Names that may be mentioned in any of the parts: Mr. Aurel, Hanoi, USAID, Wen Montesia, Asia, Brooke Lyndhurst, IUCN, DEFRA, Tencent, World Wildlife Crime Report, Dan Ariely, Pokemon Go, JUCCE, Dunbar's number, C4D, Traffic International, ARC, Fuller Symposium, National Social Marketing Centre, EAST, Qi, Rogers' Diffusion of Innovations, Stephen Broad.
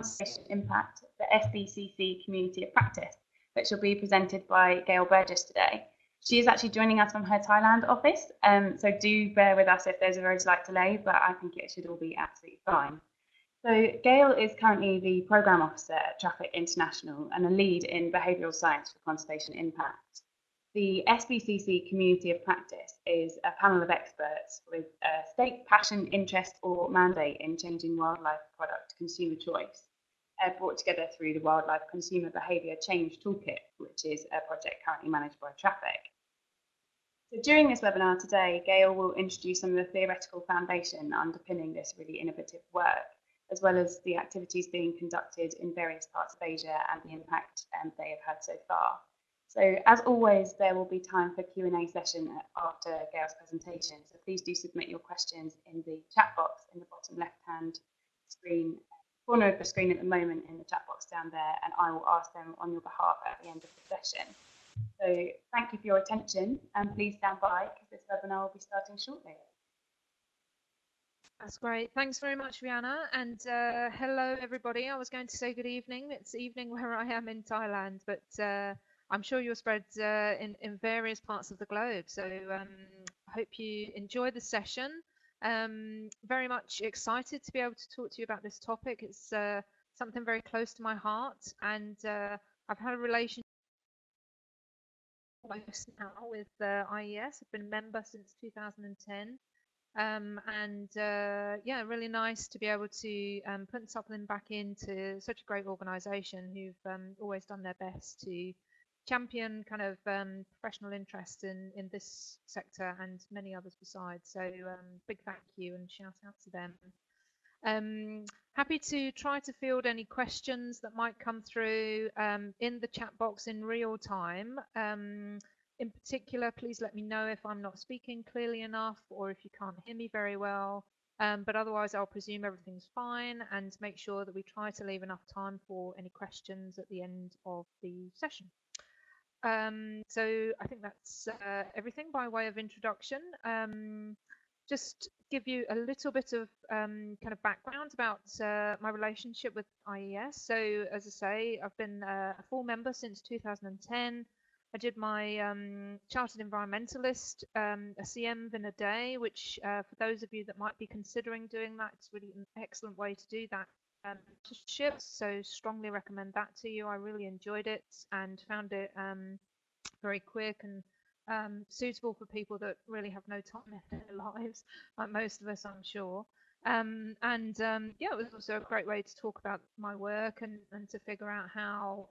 Conservation Impact, the SBCC Community of Practice, which will be presented by Gayle Burgess today. She is actually joining us from her Thailand office, so do bear with us if there's a very slight delay, but I think it should all be absolutely fine. So Gayle is currently the Programme Officer at Traffic International and a lead in behavioural science for conservation impact. The SBCC Community of Practice is a panel of experts with a stake, passion, interest or mandate in changing wildlife product consumer choice, brought together through the Wildlife Consumer Behaviour Change Toolkit, which is a project currently managed by Traffic. So during this webinar today, Gayle will introduce some of the theoretical foundation underpinning this really innovative work, as well as the activities being conducted in various parts of Asia and the impact they have had so far. So as always, there will be time for Q&A session after Gayle's presentation, so please do submit your questions in the chat box in the bottom left-hand screen, corner of the screen at the moment, in the chat box down there, and I will ask them on your behalf at the end of the session. So thank you for your attention, and please stand by because this webinar will be starting shortly. That's great. Thanks very much, Rihanna, and hello everybody. I was going to say good evening. It's evening where I am in Thailand, but I'm sure you're spread in various parts of the globe. So I hope you enjoy the session. Very much excited to be able to talk to you about this topic. It's something very close to my heart, and I've had a relationship now with IES. I've been a member since 2010, and yeah, really nice to be able to put something back into such a great organisation who've always done their best to champion kind of professional interest in this sector and many others besides. So big thank you and shout out to them. Happy to try to field any questions that might come through in the chat box in real time. In particular, please let me know if I'm not speaking clearly enough or if you can't hear me very well, but otherwise I'll presume everything's fine and make sure that we try to leave enough time for any questions at the end of the session. So I think that's everything by way of introduction. Just give you a little bit of kind of background about my relationship with IES. So as I say, I've been a full member since 2010. I did my Chartered Environmentalist, a CM in a day, which for those of you that might be considering doing that, it's really an excellent way to do that. So strongly recommend that to you. I really enjoyed it and found it very quick and suitable for people that really have no time in their lives, like most of us, I'm sure. Yeah, it was also a great way to talk about my work and to figure out how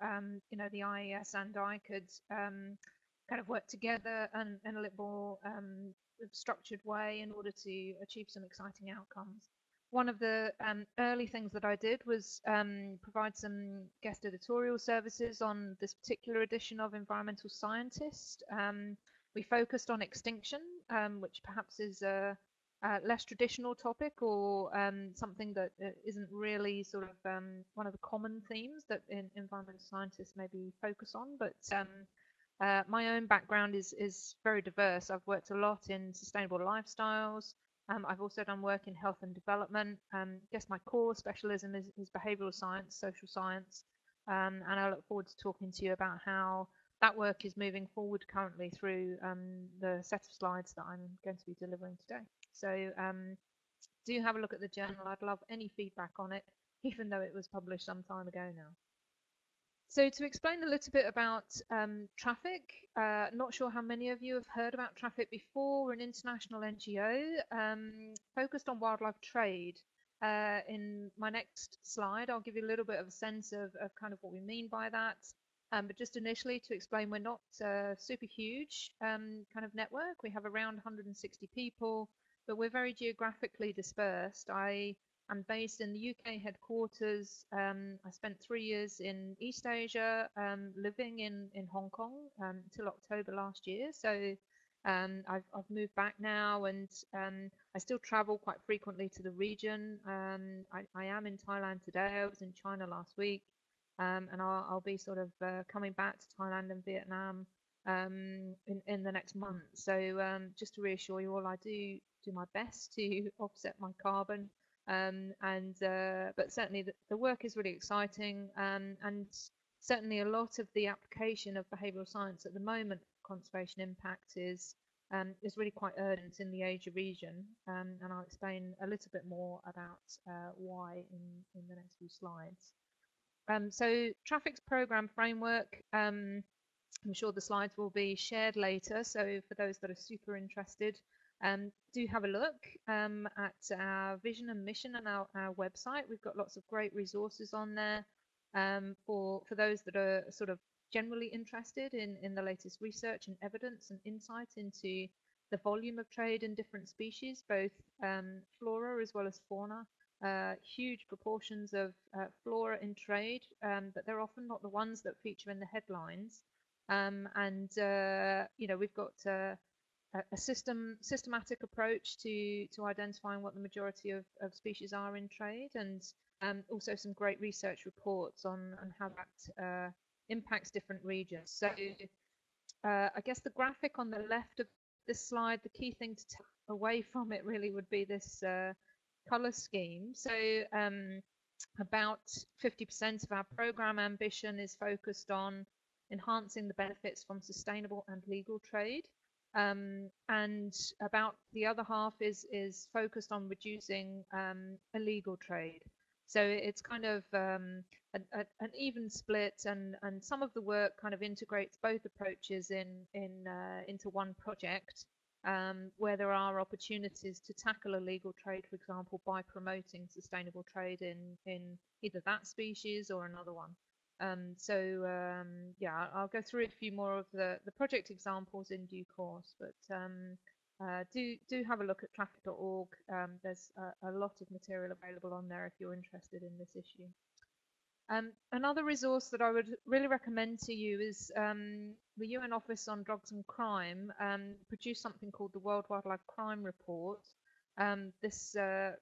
you know, the IES and I could kind of work together in a little more structured way in order to achieve some exciting outcomes. One of the early things that I did was provide some guest editorial services on this particular edition of Environmental Scientist. We focused on extinction, which perhaps is a less traditional topic or something that isn't really sort of one of the common themes that environmental scientists maybe focus on. But my own background is very diverse. I've worked a lot in sustainable lifestyles. I've also done work in health and development. I guess my core specialism is behavioural science, social science, and I look forward to talking to you about how that work is moving forward currently through the set of slides that I'm going to be delivering today. So do have a look at the journal. I'd love any feedback on it, even though it was published some time ago now. So to explain a little bit about Traffic, not sure how many of you have heard about Traffic before. We're an international NGO focused on wildlife trade. In my next slide, I'll give you a little bit of a sense of kind of what we mean by that. But just initially to explain, we're not a super huge kind of network. We have around 160 people, but we're very geographically dispersed. I'm based in the UK headquarters. I spent 3 years in East Asia, living in Hong Kong until October last year. So I've moved back now, and I still travel quite frequently to the region. I am in Thailand today. I was in China last week, and I'll be sort of coming back to Thailand and Vietnam in the next month. So just to reassure you all, I do my best to offset my carbon But certainly the work is really exciting, and certainly a lot of the application of behavioural science at the moment, Conservation Impact, is really quite urgent in the Asia region, and I'll explain a little bit more about why in the next few slides. So Traffic's programme framework, I'm sure the slides will be shared later, so for those that are super interested, do have a look at our vision and mission and our website. We've got lots of great resources on there for those that are sort of generally interested in the latest research and evidence and insight into the volume of trade in different species, both flora as well as fauna. Huge proportions of flora in trade, but they're often not the ones that feature in the headlines. You know, we've got a systematic approach to identifying what the majority of species are in trade, and also some great research reports on how that impacts different regions. So I guess the graphic on the left of this slide, the key thing to take away from it really would be this colour scheme. So about 50% of our programme ambition is focused on enhancing the benefits from sustainable and legal trade. And about the other half is focused on reducing illegal trade. So it's kind of an even split, and some of the work kind of integrates both approaches into one project, where there are opportunities to tackle illegal trade, for example, by promoting sustainable trade in either that species or another one. Yeah, I'll go through a few more of the project examples in due course, but do have a look at traffic.org. There's a lot of material available on there if you're interested in this issue. Another resource that I would really recommend to you is the UN Office on Drugs and Crime produced something called the World Wildlife Crime Report. This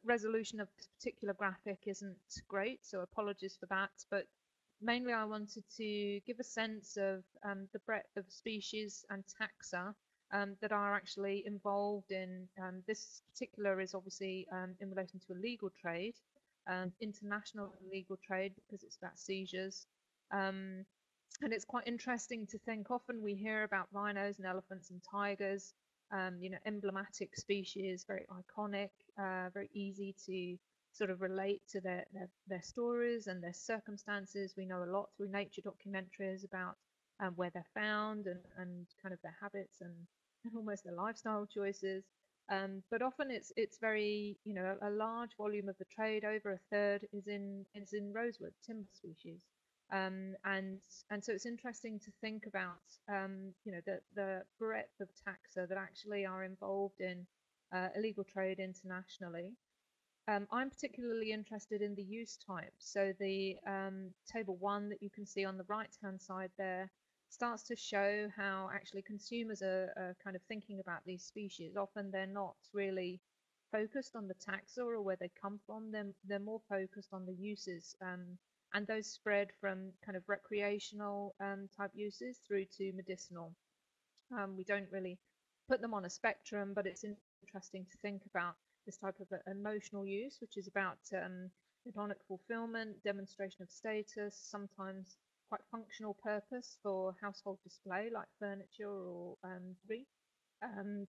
resolution of this particular graphic isn't great, so apologies for that, but mainly I wanted to give a sense of the breadth of species and taxa that are actually involved in this particular is obviously in relation to illegal trade, international illegal trade, because it's about seizures. And it's quite interesting to think, often we hear about rhinos and elephants and tigers, you know, emblematic species, very iconic, very easy to sort of relate to their stories and their circumstances. We know a lot through nature documentaries about where they're found and kind of their habits and almost their lifestyle choices. But often it's very, you know, a large volume of the trade, over a third, is in rosewood timber species, and so it's interesting to think about you know, the breadth of taxa that actually are involved in illegal trade internationally. I'm particularly interested in the use type. So the table 1 that you can see on the right-hand side there starts to show how actually consumers are kind of thinking about these species. Often they're not really focused on the taxa or where they come from. They're more focused on the uses, and those spread from kind of recreational type uses through to medicinal. We don't really put them on a spectrum, but it's interesting to think about this type of emotional use, which is about hedonic fulfillment, demonstration of status, sometimes quite functional purpose for household display like furniture or jewelry.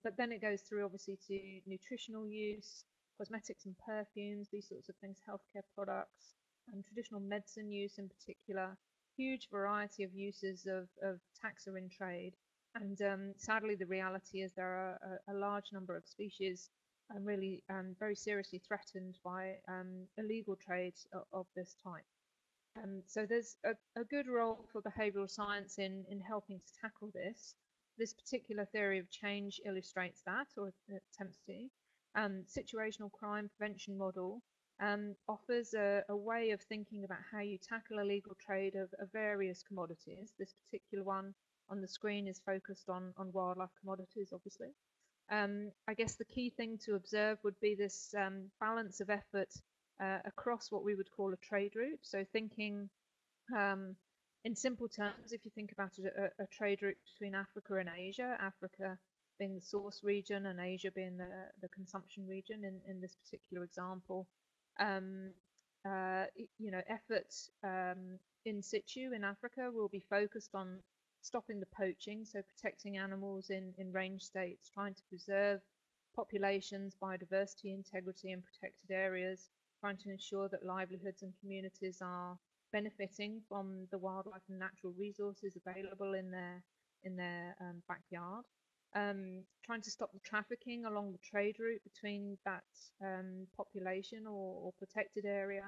But then it goes through obviously to nutritional use, cosmetics and perfumes, these sorts of things, healthcare products, and traditional medicine use in particular. Huge variety of uses of taxa in trade. And sadly, the reality is there are a large number of species and really very seriously threatened by illegal trade of this type. So there's a good role for behavioural science in helping to tackle this. This particular theory of change illustrates that, or attempts to. Situational crime prevention model offers a way of thinking about how you tackle illegal trade of various commodities. This particular one on the screen is focused on wildlife commodities, obviously. I guess the key thing to observe would be this balance of effort across what we would call a trade route. So thinking in simple terms, if you think about a trade route between Africa and Asia, Africa being the source region and Asia being the consumption region in this particular example, efforts in situ in Africa will be focused on stopping the poaching, so protecting animals in range states, trying to preserve populations, biodiversity, integrity in protected areas, trying to ensure that livelihoods and communities are benefiting from the wildlife and natural resources available in their backyard. Trying to stop the trafficking along the trade route between that population or protected area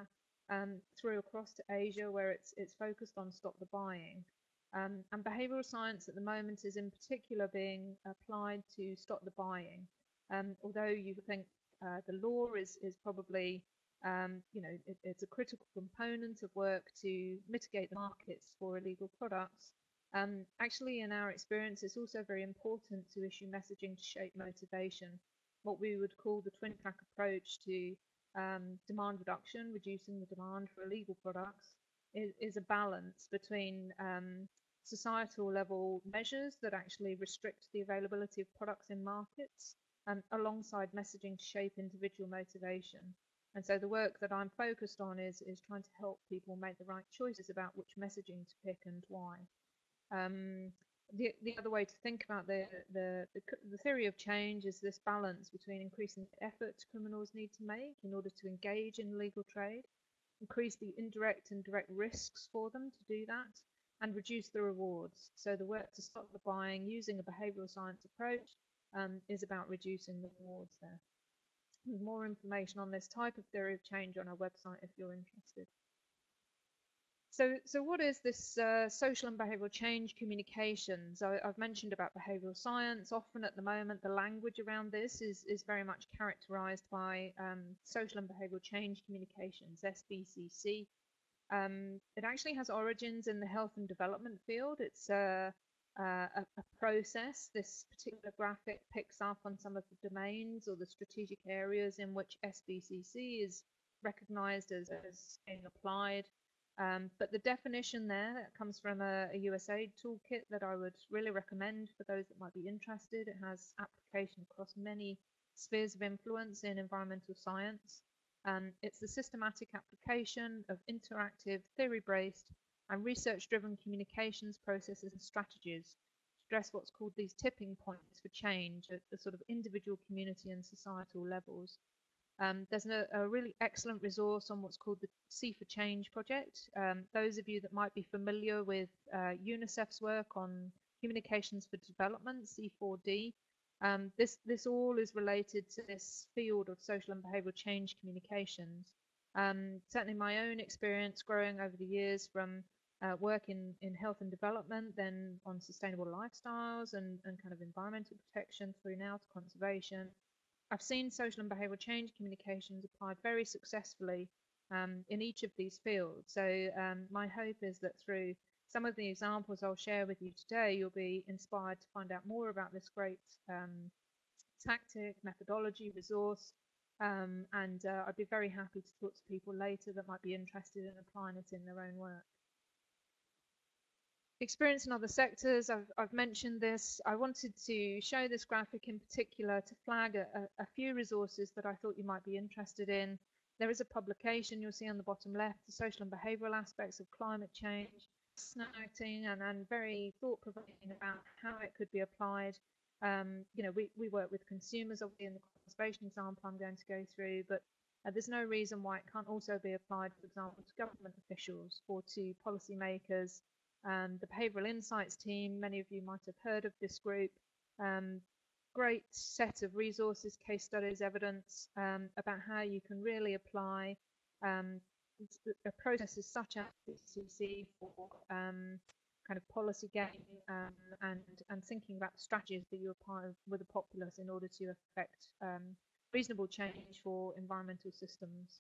through across to Asia, where it's focused on stop the buying. And behavioural science at the moment is in particular being applied to stop the buying. Although you think the law is probably, it's a critical component of work to mitigate the markets for illegal products. Actually, in our experience, it's also very important to issue messaging to shape motivation, what we would call the twin-track approach to demand reduction. Reducing the demand for illegal products is a balance between societal level measures that actually restrict the availability of products in markets, alongside messaging to shape individual motivation. And so the work that I'm focused on is trying to help people make the right choices about which messaging to pick and why. The other way to think about the theory of change is this balance between increasing the efforts criminals need to make in order to engage in illegal trade, increase the indirect and direct risks for them to do that, and reduce the rewards. So the work to stop the buying using a behavioural science approach is about reducing the rewards there. There's more information on this type of theory of change on our website if you're interested. So what is this social and behavioural change communications? I've mentioned about behavioural science. Often at the moment, the language around this is very much characterised by social and behavioural change communications, SBCC. It actually has origins in the health and development field. It's a process. This particular graphic picks up on some of the domains or the strategic areas in which SBCC is recognised as being applied. But the definition there that comes from a USAID toolkit that I would really recommend for those that might be interested. It has application across many spheres of influence in environmental science. It's the systematic application of interactive, theory-based and research-driven communications processes and strategies to address what's called these tipping points for change at the sort of individual, community and societal levels. There's a really excellent resource on what's called the C4Change project. Those of you that might be familiar with UNICEF's work on communications for development, C4D, this all is related to this field of social and behavioural change communications. Certainly my own experience growing over the years from work in health and development, then on sustainable lifestyles and kind of environmental protection through now to conservation, I've seen social and behavioural change communications applied very successfully in each of these fields. So my hope is that through some of the examples I'll share with you today, you'll be inspired to find out more about this great tactic, methodology, resource, and I'd be very happy to talk to people later that might be interested in applying it in their own work. Experience in other sectors, I've mentioned this. I wanted to show this graphic in particular to flag a few resources that I thought you might be interested in. There is a publication you'll see on the bottom left, the social and behavioural aspects of climate change, fascinating and very thought-provoking about how it could be applied. We work with consumers, obviously in the conservation example I'm going to go through, but there's no reason why it can't also be applied, for example, to government officials or to policymakers. The Behavioural Insights Team, many of you might have heard of this group, great set of resources, case studies, evidence about how you can really apply processes such as SBCC for kind of policy gain and thinking about the strategies that you apply with the populace in order to affect reasonable change for environmental systems.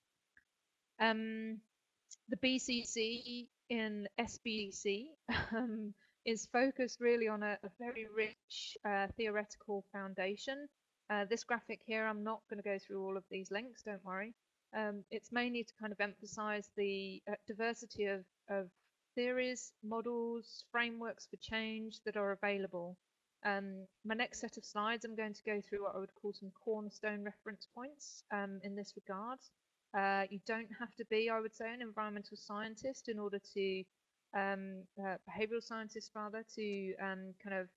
The BCC in SBCC is focused really on a very rich theoretical foundation. This graphic here, I'm not going to go through all of these links, don't worry. It's mainly to kind of emphasize the diversity of theories, models, frameworks for change that are available. My next set of slides, I'm going to go through what I would call some cornerstone reference points in this regard. You don't have to be, I would say, an environmental scientist in order to, behavioural scientist rather, to kind of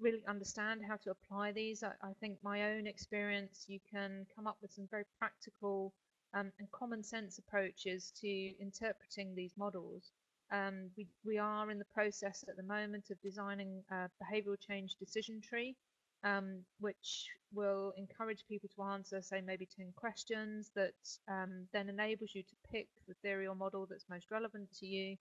really understand how to apply these. I think my own experience, you can come up with some very practical and common sense approaches to interpreting these models. We are in the process at the moment of designing a behavioural change decision tree, which will encourage people to answer, say, maybe 10 questions that then enables you to pick the theory or model that's most relevant to you.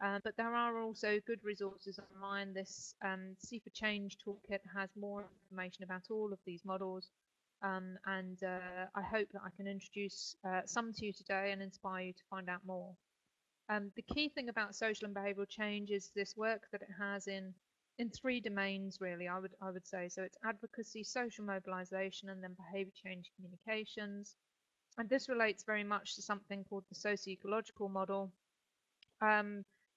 But there are also good resources online. This C4Change Toolkit has more information about all of these models. I hope that I can introduce some to you today and inspire you to find out more. The key thing about social and behavioural change is this work that it has in three domains, really, I would say. So it's advocacy, social mobilisation, and then behaviour change communications. And this relates very much to something called the socio-ecological model.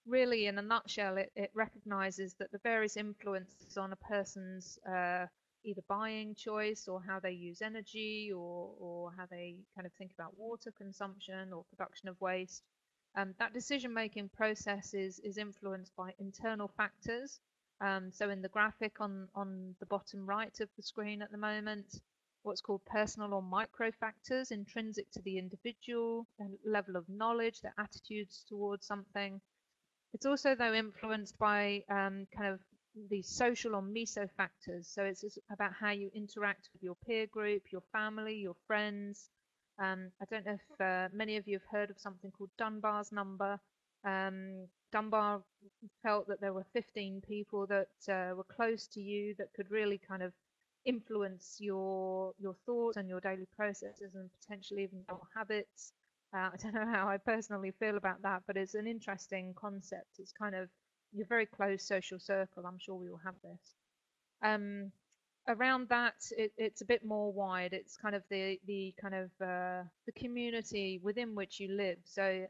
Really, in a nutshell, it recognises that the various influences on a person's either buying choice or how they use energy or how they kind of think about water consumption or production of waste. That decision-making process is influenced by internal factors. So in the graphic on the bottom right of the screen at the moment, what's called personal or micro factors, intrinsic to the individual, their level of knowledge, their attitudes towards something. It's also, though, influenced by kind of the social or meso factors. So it's about how you interact with your peer group, your family, your friends. I don't know if many of you have heard of something called Dunbar's number. Dunbar felt that there were 15 people that were close to you that could really kind of influence your thoughts and your daily processes and potentially even your habits. I don't know how I personally feel about that, but it's an interesting concept. It's kind of your very close social circle. I'm sure we all have this. Around that, it's a bit more wide. It's kind of the community within which you live. So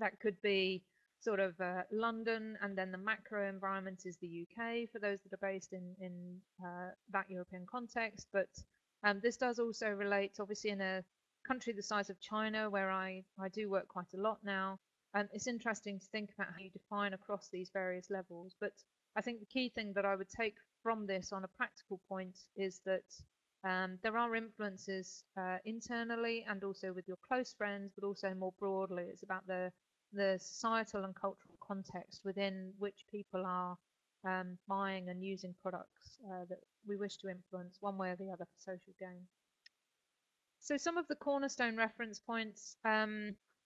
that could be sort of London, and then the macro environment is the UK for those that are based in that European context. But this does also relate, obviously, in a country the size of China, where I do work quite a lot now. It's interesting to think about how you define across these various levels. But I think the key thing that I would take from this on a practical point is that there are influences internally and also with your close friends, but also more broadly. It's about the societal and cultural context within which people are buying and using products that we wish to influence one way or the other for social gain. So some of the cornerstone reference points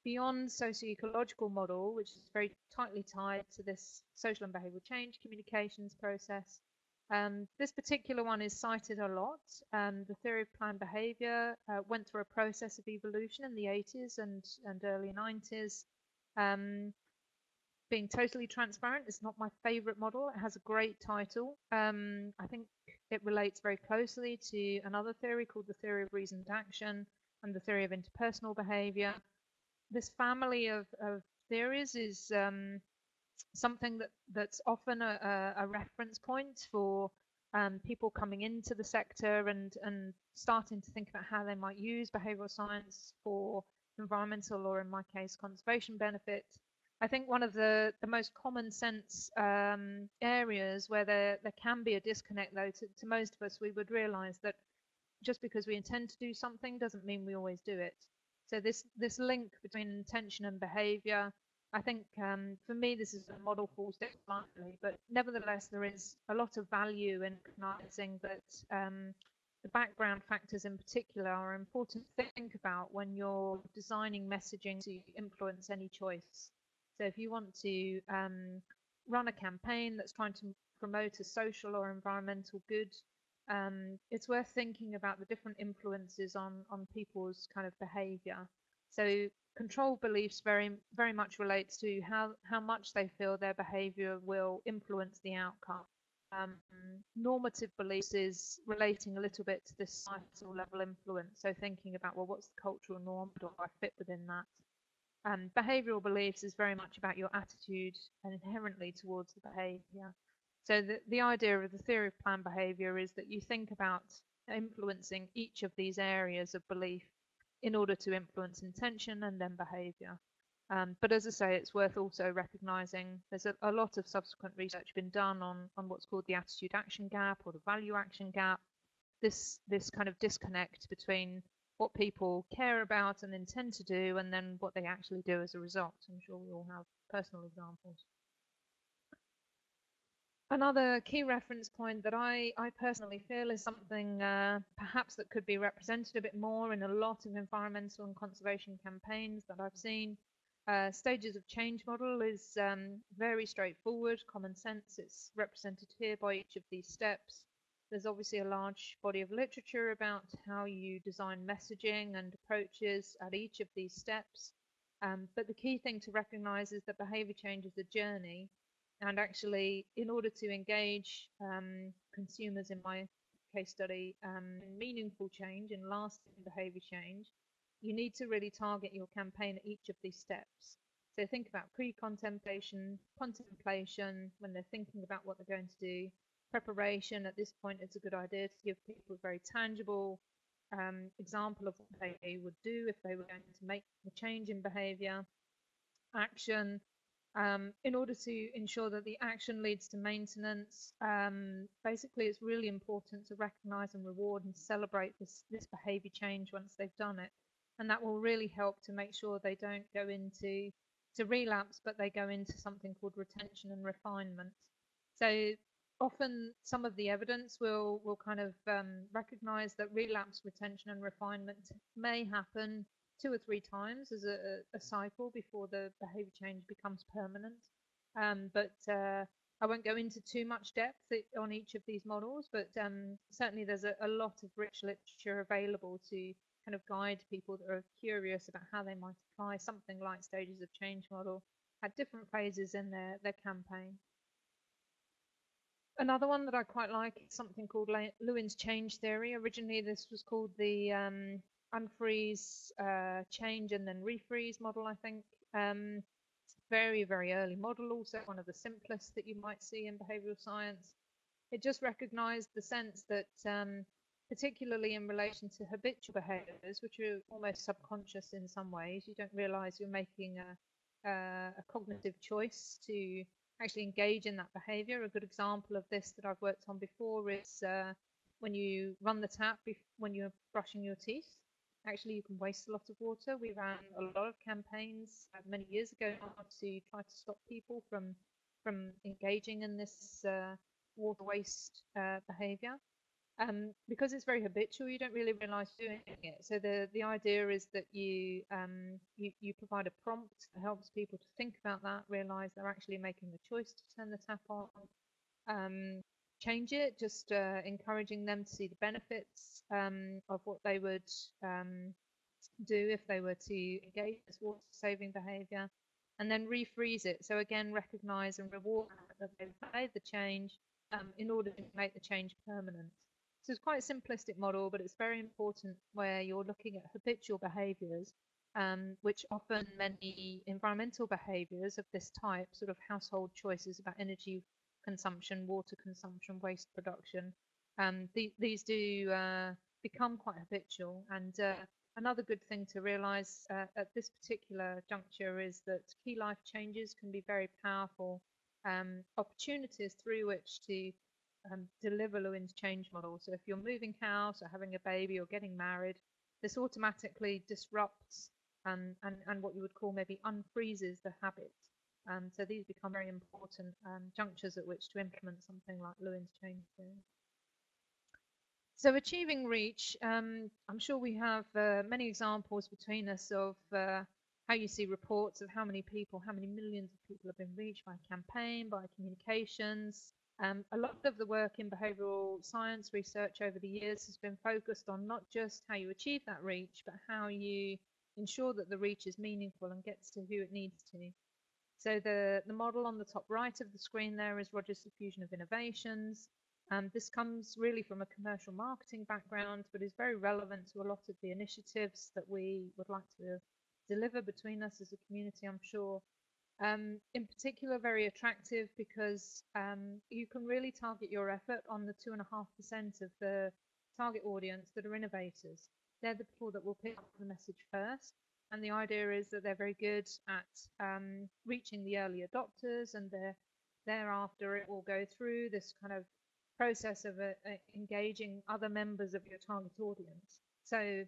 beyond socio-ecological model, which is very tightly tied to this social and behavioural change communications process. This particular one is cited a lot. The theory of planned behaviour went through a process of evolution in the 80s and early 90s. Being totally transparent, it's not my favourite model. It has a great title. I think it relates very closely to another theory called the theory of reasoned action and the theory of interpersonal behaviour. This family of theories is something that's often a reference point for people coming into the sector and starting to think about how they might use behavioural science for environmental or, in my case, conservation benefit. I think one of the most common sense areas where there can be a disconnect, though, to most of us, we would realise that just because we intend to do something doesn't mean we always do it. So this link between intention and behaviour, I think for me this is a model falls down slightly, but nevertheless there is a lot of value in recognising that the background factors in particular are important to think about when you're designing messaging to influence any choice. So if you want to run a campaign that's trying to promote a social or environmental good, it's worth thinking about the different influences on people's kind of behaviour. So control beliefs very, very much relates to how much they feel their behaviour will influence the outcome. Normative beliefs is relating a little bit to this societal level influence. So thinking about, well, what's the cultural norm? Do I fit within that? Behavioural beliefs is very much about your attitude and inherently towards the behaviour. So the idea of the theory of planned behaviour is that you think about influencing each of these areas of belief in order to influence intention and then behaviour. But as I say, it's worth also recognising there's a lot of subsequent research been done on what's called the attitude action gap or the value action gap. This kind of disconnect between what people care about and intend to do and then what they actually do as a result. I'm sure we all have personal examples. Another key reference point that I personally feel is something perhaps that could be represented a bit more in a lot of environmental and conservation campaigns that I've seen. Stages of change model is very straightforward, common sense. It's represented here by each of these steps. There's obviously a large body of literature about how you design messaging and approaches at each of these steps. But the key thing to recognize is that behavior change is a journey. And actually, in order to engage consumers, in my case study, in meaningful change and lasting behaviour change, you need to really target your campaign at each of these steps. So think about pre-contemplation, contemplation, when they're thinking about what they're going to do, preparation. At this point, it's a good idea to give people a very tangible example of what they would do if they were going to make a change in behaviour, action. In order to ensure that the action leads to maintenance, basically it's really important to recognise and reward and celebrate this behaviour change once they've done it, and that will really help to make sure they don't go into relapse, but they go into something called retention and refinement. So often some of the evidence will kind of recognise that relapse, retention and refinement may happen 2 or 3 times as a cycle before the behaviour change becomes permanent. But I won't go into too much depth on each of these models, but certainly there's a lot of rich literature available to kind of guide people that are curious about how they might apply something like stages of change model at different phases in their campaign. Another one that I quite like is something called Lewin's change theory. Originally, this was called the unfreeze, change and then refreeze model, I think. Very, very early model, also one of the simplest that you might see in behavioural science. It just recognised the sense that, particularly in relation to habitual behaviours, which are almost subconscious in some ways, you don't realise you're making a cognitive choice to actually engage in that behaviour. A good example of this that I've worked on before is when you run the tap when you're brushing your teeth. Actually, you can waste a lot of water. We ran a lot of campaigns many years ago to try to stop people from engaging in this water waste behaviour. Because it's very habitual, you don't really realise doing it. So the idea is that you provide a prompt that helps people to think about that, realise they're actually making the choice to turn the tap on, change it, just encouraging them to see the benefits of what they would do if they were to engage in this water saving behaviour, and then refreeze it. So again, recognise and reward that they've made the change in order to make the change permanent. So it's quite a simplistic model, but it's very important where you're looking at habitual behaviours, which often many environmental behaviours of this type, sort of household choices about energy consumption, water consumption, waste production. These do become quite habitual. And another good thing to realise at this particular juncture is that key life changes can be very powerful opportunities through which to deliver Lewin's change model. So if you're moving house or having a baby or getting married, this automatically disrupts and what you would call maybe unfreezes the habit. So these become very important junctures at which to implement something like Lewin's change theory. So achieving reach, I'm sure we have many examples between us of how you see reports of how many people, how many millions of people have been reached by campaign, by communications. A lot of the work in behavioural science research over the years has been focused on not just how you achieve that reach, but how you ensure that the reach is meaningful and gets to who it needs to. So the model on the top right of the screen there is Rogers' Diffusion of Innovations. This comes really from a commercial marketing background, but is very relevant to a lot of the initiatives that we would like to deliver between us as a community, I'm sure. In particular, very attractive because you can really target your effort on the 2.5% of the target audience that are innovators. they're the people that will pick up the message first. And the idea is that they're very good at reaching the early adopters, and thereafter it will go through this kind of process of engaging other members of your target audience. So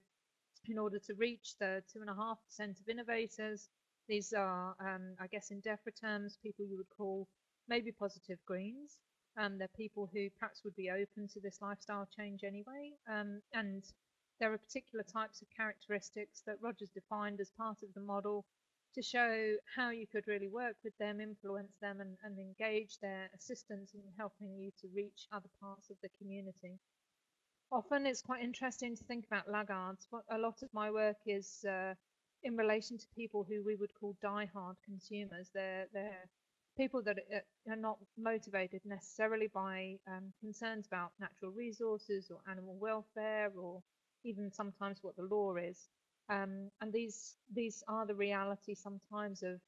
in order to reach the 2.5% of innovators, these are, I guess in DEFRA terms, people you would call maybe positive greens. They're people who perhaps would be open to this lifestyle change anyway. And there are particular types of characteristics that Rogers defined as part of the model to show how you could really work with them, influence them, and engage their assistance in helping you to reach other parts of the community. Often it's quite interesting to think about laggards. A lot of my work is in relation to people who we would call diehard consumers. They're people that are not motivated necessarily by concerns about natural resources or animal welfare, or even sometimes what the law is. And these are the reality sometimes of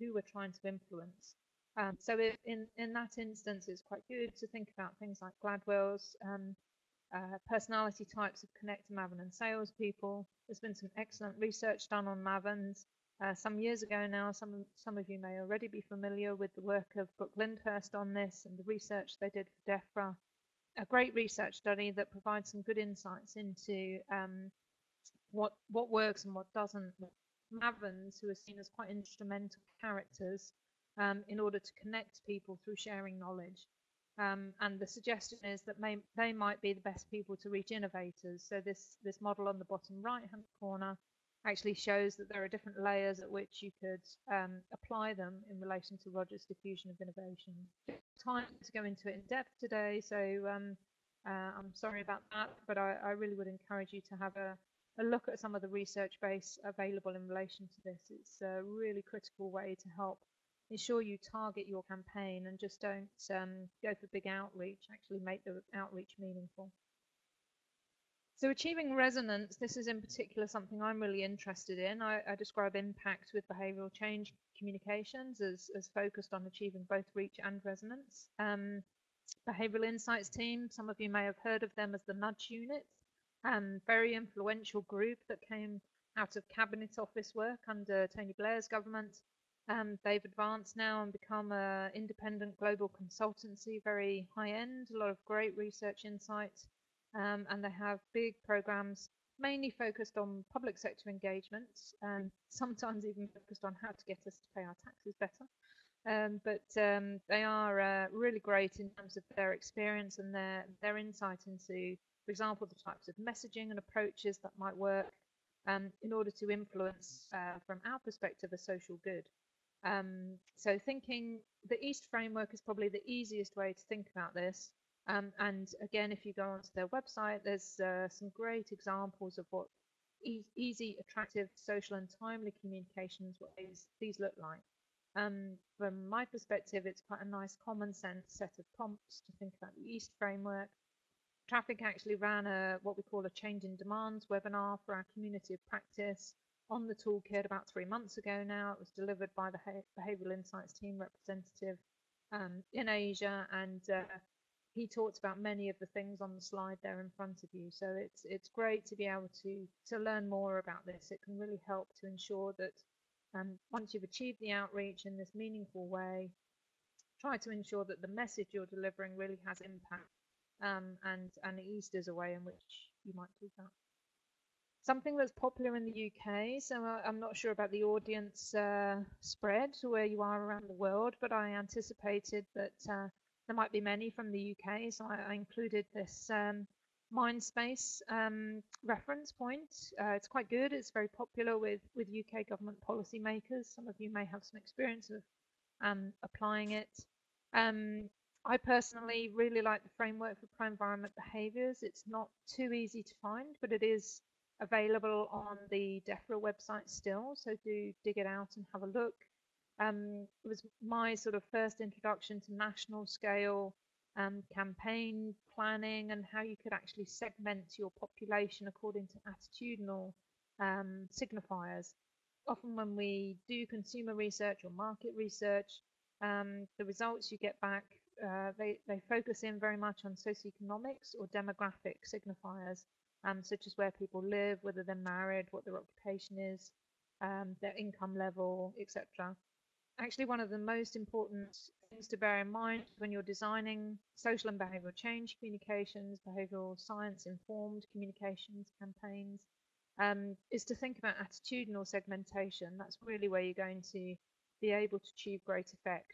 who we're trying to influence. So in that instance, it's quite good to think about things like Gladwell's personality types of Connector, Maven and salespeople. There's been some excellent research done on Mavens some years ago now. Some of you may already be familiar with the work of Brooke Lyndhurst on this and the research they did for DEFRA. A great research study that provides some good insights into what works and what doesn't. Mavens, who are seen as quite instrumental characters in order to connect people through sharing knowledge. And the suggestion is that they might be the best people to reach innovators. So this model on the bottom right-hand corner actually shows that there are different layers at which you could apply them in relation to Rogers' diffusion of innovation. Time to go into it in depth today, so I'm sorry about that, but I really would encourage you to have a look at some of the research base available in relation to this. It's a really critical way to help ensure you target your campaign and just don't go for big outreach. Actually make the outreach meaningful. So achieving resonance, this is in particular something I'm really interested in. I describe impact with behavioural change communications as focused on achieving both reach and resonance. Behavioural Insights Team, some of you may have heard of them as the Nudge Unit, very influential group that came out of Cabinet Office work under Tony Blair's government. They've advanced now and become an independent global consultancy, very high-end, a lot of great research insights. And they have big programs mainly focused on public sector engagements, and sometimes even focused on how to get us to pay our taxes better. But they are really great in terms of their experience and their insight into, for example, the types of messaging and approaches that might work in order to influence, from our perspective, a social good. So thinking the EAST framework is probably the easiest way to think about this. And again, if you go onto their website, there's some great examples of what easy, attractive, social and timely communications, what these look like. From my perspective, it's quite a nice common sense set of prompts to think about the EAST framework. Traffic actually ran what we call a change in demands webinar for our community of practice on the toolkit about 3 months ago now. It was delivered by the Behavioural Insights Team representative in Asia, and he talks about many of the things on the slide there in front of you. So it's great to be able to learn more about this. It can really help to ensure that once you've achieved the outreach in this meaningful way, try to ensure that the message you're delivering really has impact. And EAST is a way in which you might do that. Something that's popular in the UK, so I'm not sure about the audience spread where you are around the world, but I anticipated that there might be many from the UK, so I included this MindSpace reference point. It's quite good. It's very popular with UK government policymakers. Some of you may have some experience of applying it. I personally really like the framework for pro-environment behaviours. It's not too easy to find, but it is available on the DEFRA website still, so do dig it out and have a look. It was my sort of first introduction to national scale campaign planning and how you could actually segment your population according to attitudinal signifiers. Often when we do consumer research or market research, the results you get back, they focus in very much on socioeconomics or demographic signifiers. such as where people live, whether they're married, what their occupation is, their income level, etc. Actually, one of the most important things to bear in mind when you're designing social and behavioural change communications, behavioural science-informed communications campaigns, is to think about attitudinal segmentation. That's really where you're going to be able to achieve great effect.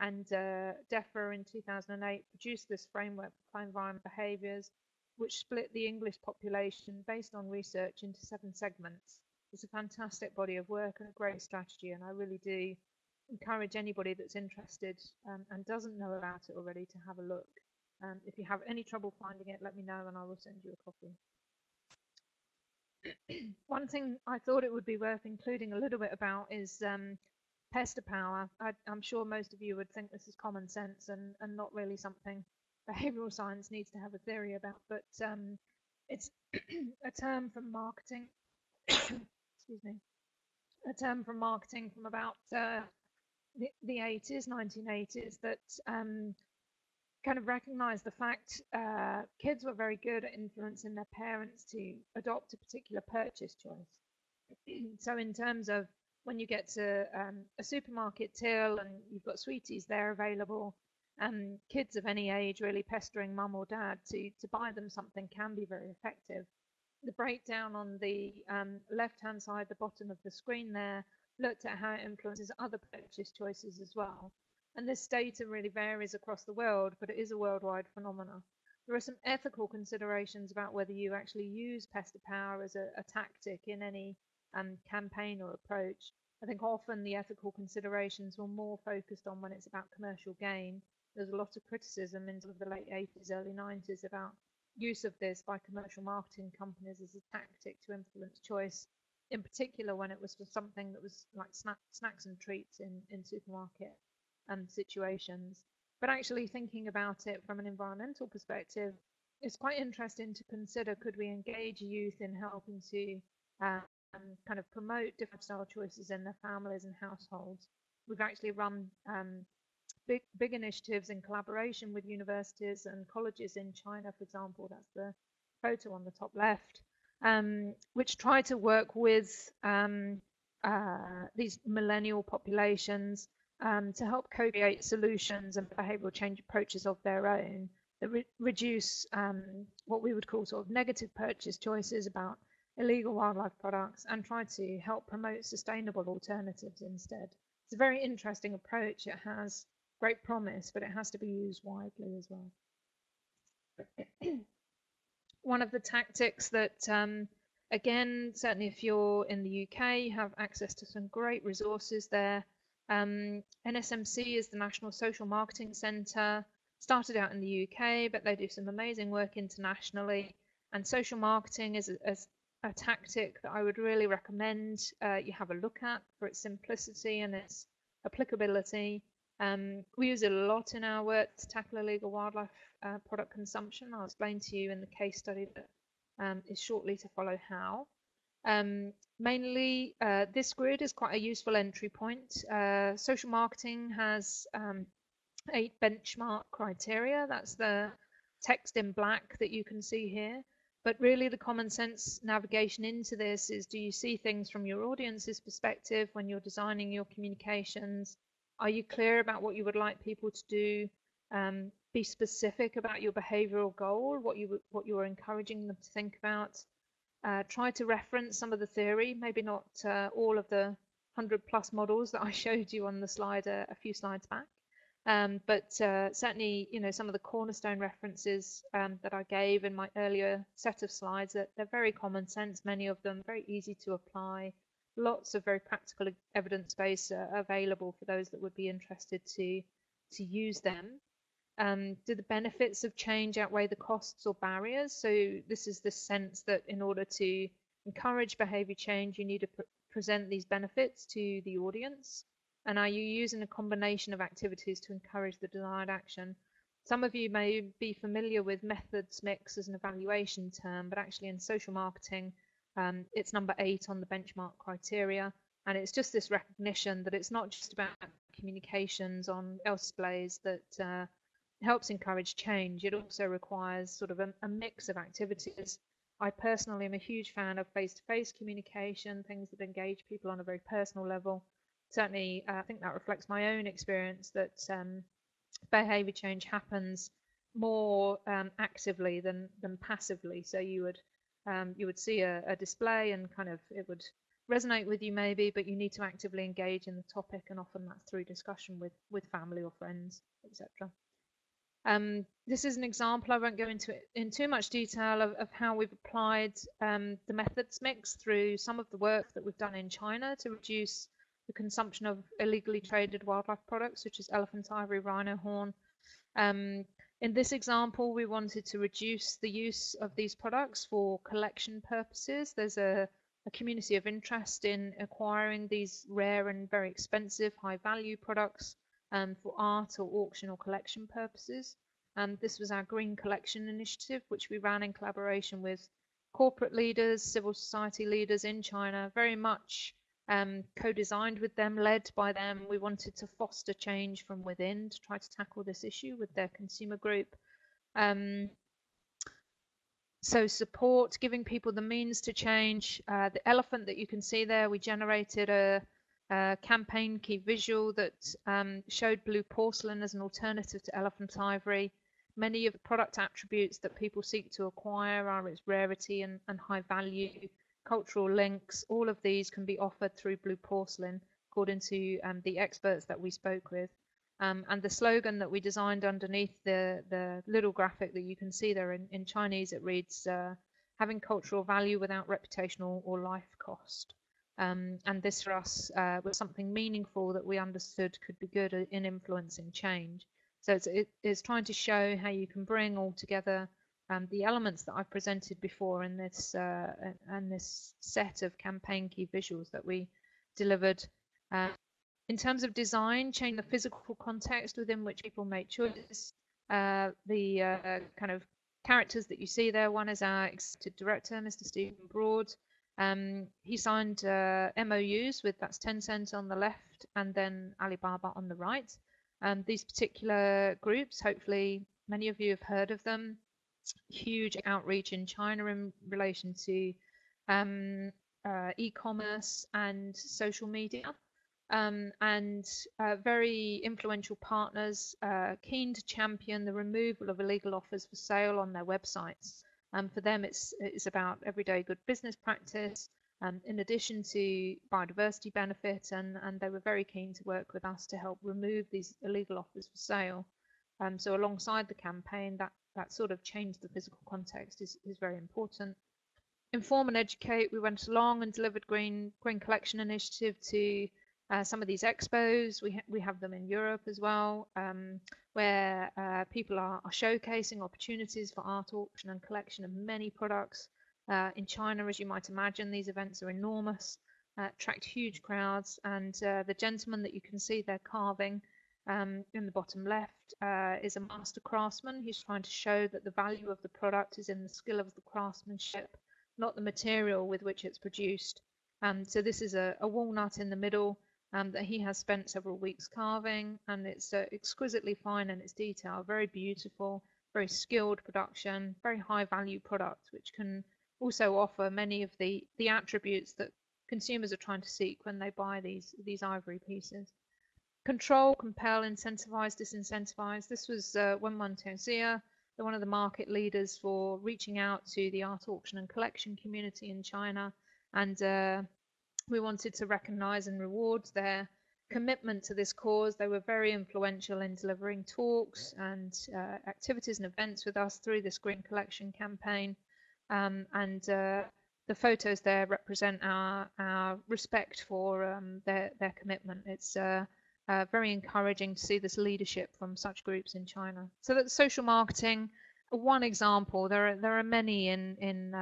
And DEFRA in 2008 produced this framework for environment behaviours, which split the English population based on research into 7 segments. It's a fantastic body of work and a great strategy, and I really do encourage anybody that's interested and doesn't know about it already to have a look. If you have any trouble finding it, let me know and I will send you a copy. One thing I thought it would be worth including a little bit about is pest to power. I'm sure most of you would think this is common sense and not really something behavioural science needs to have a theory about, but it's a term from marketing, excuse me, a term from marketing from about the 80s, 1980s, that kind of recognised the fact kids were very good at influencing their parents to adopt a particular purchase choice. So in terms of when you get to a supermarket till and you've got sweeties there available, kids of any age really pestering mum or dad to buy them something can be very effective. The breakdown on the left-hand side, the bottom of the screen there, looked at how it influences other purchase choices as well. And this data really varies across the world, but it is a worldwide phenomenon. There are some ethical considerations about whether you actually use pest to power as a tactic in any campaign or approach. I think often the ethical considerations were more focused on when it's about commercial gain. There's a lot of criticism in sort of the late 80s, early 90s about use of this by commercial marketing companies as a tactic to influence choice, in particular when it was for something that was like snacks and treats in supermarket situations. But actually thinking about it from an environmental perspective, it's quite interesting to consider, could we engage youth in helping to kind of promote different style choices in their families and households. We've actually run big initiatives in collaboration with universities and colleges in China, for example, that's the photo on the top left, which try to work with these millennial populations to help co-create solutions and behavioural change approaches of their own that reduce what we would call sort of negative purchase choices about illegal wildlife products and try to help promote sustainable alternatives instead. It's a very interesting approach. It has great promise, but it has to be used widely as well. One of the tactics that, again, certainly if you're in the UK, you have access to some great resources there. NSMC is the National Social Marketing Centre, started out in the UK, but they do some amazing work internationally. And social marketing is a tactic that I would really recommend you have a look at for its simplicity and its applicability. We use it a lot in our work to tackle illegal wildlife product consumption. I'll explain to you in the case study that is shortly to follow how. Mainly, this grid is quite a useful entry point. Social marketing has 8 benchmark criteria. That's the text in black that you can see here. But really the common sense navigation into this is, do you see things from your audience's perspective when you're designing your communications? Are you clear about what you would like people to do? Be specific about your behavioural goal, what you are encouraging them to think about. Try to reference some of the theory, maybe not all of the 100+ models that I showed you on the slide a few slides back, but certainly, you know, some of the cornerstone references that I gave in my earlier set of slides, that they're very common sense, many of them very easy to apply. Lots of very practical evidence base available for those that would be interested to use them. Do the benefits of change outweigh the costs or barriers? So this is the sense that in order to encourage behaviour change, you need to present these benefits to the audience. And are you using a combination of activities to encourage the desired action? Some of you may be familiar with methods mix as an evaluation term, but actually in social marketing, it's number 8 on the benchmark criteria, and it's just this recognition that it's not just about communications on displays that helps encourage change. It also requires sort of a mix of activities. I personally am a huge fan of face-to-face communication, things that engage people on a very personal level. Certainly, I think that reflects my own experience that behaviour change happens more actively than passively. So you would see a display and kind of it would resonate with you maybe, but you need to actively engage in the topic, and often that's through discussion with family or friends, etc. This is an example, I won't go into it in too much detail, of how we've applied the methods mix through some of the work that we've done in China to reduce the consumption of illegally traded wildlife products such as elephant ivory, rhino horn. In this example, we wanted to reduce the use of these products for collection purposes. There's a community of interest in acquiring these rare and very expensive high value products for art or auction or collection purposes. This was our Green Collection initiative, which we ran in collaboration with corporate leaders, civil society leaders in China, very much co-designed with them, led by them. We wanted to foster change from within to try to tackle this issue with their consumer group. So support, giving people the means to change. The elephant that you can see there, we generated a campaign key visual that showed blue porcelain as an alternative to elephant ivory. Many of the product attributes that people seek to acquire are its rarity and high value, cultural links. All of these can be offered through blue porcelain, according to the experts that we spoke with. And the slogan that we designed underneath the little graphic that you can see there in Chinese, it reads, having cultural value without reputational or life cost. And this for us was something meaningful that we understood could be good in influencing change. So it's trying to show how you can bring all together the elements that I've presented before in this and this set of campaign key visuals that we delivered. In terms of design, change the physical context within which people make choices. The kind of characters that you see there, one is our executive director, Mr. Stephen Broad. He signed MOUs with, that's Tencent on the left and then Alibaba on the right. These particular groups, hopefully many of you have heard of them, huge outreach in China in relation to e-commerce and social media, and very influential partners, keen to champion the removal of illegal offers for sale on their websites. For them, it's about everyday good business practice, in addition to biodiversity benefit, and they were very keen to work with us to help remove these illegal offers for sale. So alongside the campaign, that sort of change the physical context is very important. Inform and educate. We went along and delivered Green Collection initiative to some of these expos. We have them in Europe as well, where people are showcasing opportunities for art auction and collection of many products. In China, as you might imagine, these events are enormous, attract huge crowds, and the gentleman that you can see there carving in the bottom left is a master craftsman. He's trying to show that the value of the product is in the skill of the craftsmanship, not the material with which it's produced. So this is a walnut in the middle that he has spent several weeks carving, and it's exquisitely fine in its detail, very beautiful, very skilled production, very high value product, which can also offer many of the attributes that consumers are trying to seek when they buy these ivory pieces. Control, compel, incentivize, disincentivize. This was Wen Montesia, one of the market leaders for reaching out to the art auction and collection community in China, and we wanted to recognise and reward their commitment to this cause. They were very influential in delivering talks and activities and events with us through this Green Collection campaign. The photos there represent our respect for their commitment. It's very encouraging to see this leadership from such groups in China. So that's social marketing, one example. There are many in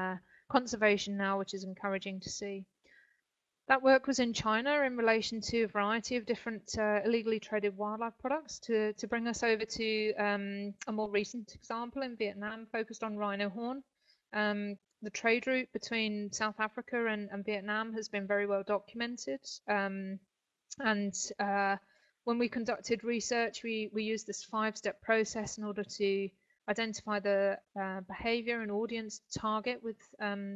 conservation now, which is encouraging to see. That work was in China in relation to a variety of different illegally traded wildlife products. To bring us over to a more recent example in Vietnam, focused on rhino horn. The trade route between South Africa and Vietnam has been very well documented. When we conducted research, we used this 5-step process in order to identify the behaviour and audience target with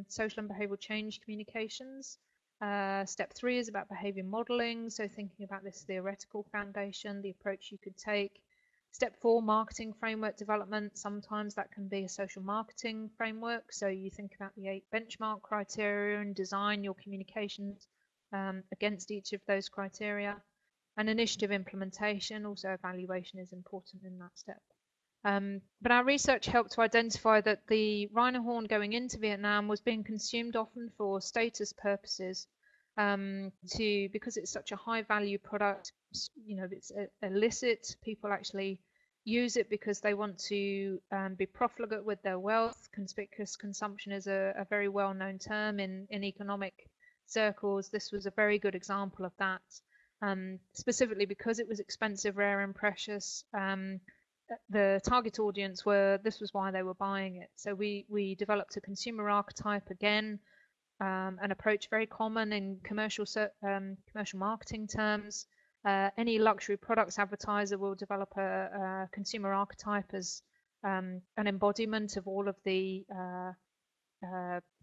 social and behavioural change communications. Step 3 is about behaviour modelling, so thinking about this theoretical foundation, the approach you could take. Step 4, marketing framework development. Sometimes that can be a social marketing framework, so you think about the 8 benchmark criteria and design your communications against each of those criteria. And initiative implementation, also evaluation is important in that step. But our research helped to identify that the rhino horn going into Vietnam was being consumed often for status purposes, because it's such a high value product. You know, it's illicit. People actually use it because they want to be profligate with their wealth. Conspicuous consumption is a very well known term in economic circles. This was a very good example of that, specifically because it was expensive, rare and precious. The target audience this was why they were buying it. So we developed a consumer archetype again, an approach very common in commercial marketing terms. Any luxury products advertiser will develop a consumer archetype as an embodiment of all of the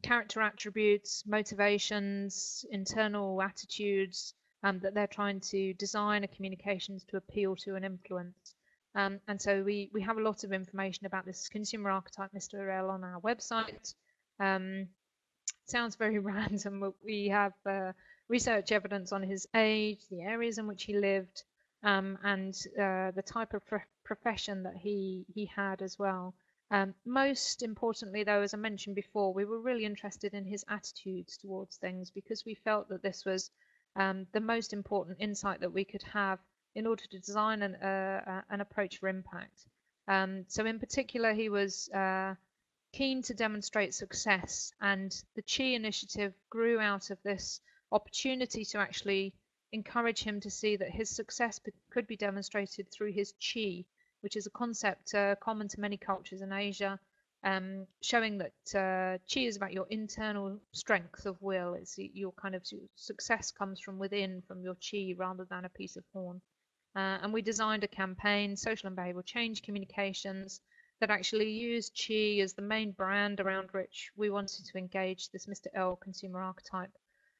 character attributes, motivations, internal attitudes that they're trying to design a communications to appeal to and influence. And so we have a lot of information about this consumer archetype, Mr. Aurel, on our website. Sounds very random, but we have research evidence on his age, the areas in which he lived, and the type of profession that he had as well. Most importantly, though, as I mentioned before, we were really interested in his attitudes towards things, because we felt that this was the most important insight that we could have in order to design an approach for impact. So in particular, he was keen to demonstrate success, and the Qi initiative grew out of this opportunity to actually encourage him to see that his success could be demonstrated through his Qi, which is a concept common to many cultures in Asia, showing that Qi is about your internal strength of will. It's your kind of success comes from within, from your Qi, rather than a piece of horn. And we designed a campaign, social and behavioural change communications, that actually used Qi as the main brand around which we wanted to engage this Mr. L consumer archetype.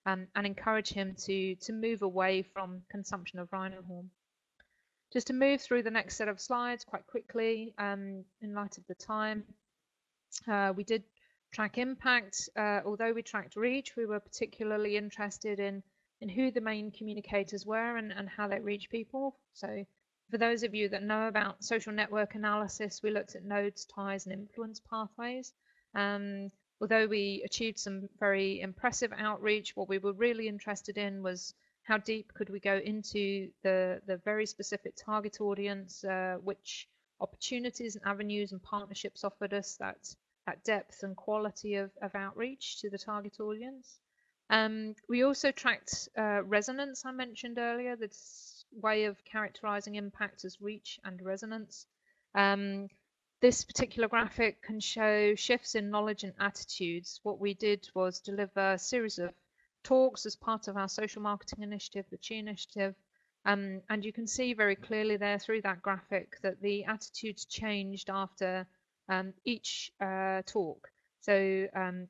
And encourage him to move away from consumption of rhino horn. Just to move through the next set of slides quite quickly, in light of the time, we did track impact. Although we tracked reach, we were particularly interested in who the main communicators were and how they reach people. So for those of you that know about social network analysis, we looked at nodes, ties and influence pathways. Although we achieved some very impressive outreach, what we were really interested in was how deep could we go into the very specific target audience, which opportunities and avenues and partnerships offered us that depth and quality of outreach to the target audience. We also tracked resonance, I mentioned earlier, this way of characterising impact as reach and resonance. This particular graphic can show shifts in knowledge and attitudes. What we did was deliver a series of talks as part of our social marketing initiative, the Qi initiative, and you can see very clearly there through that graphic that the attitudes changed after each talk. So